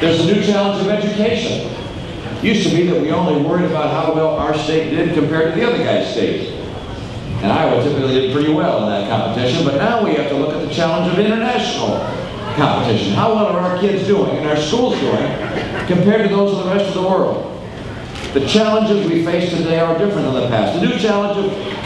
There's a new challenge of education. It used to be that we only worried about how well our state did compared to the other guy's state. And Iowa typically did pretty well in that competition, but now we have to look at the challenge of international competition. How well are our kids doing and our schools doing compared to those of the rest of the world? The challenges we face today are different than the past. The new challenge of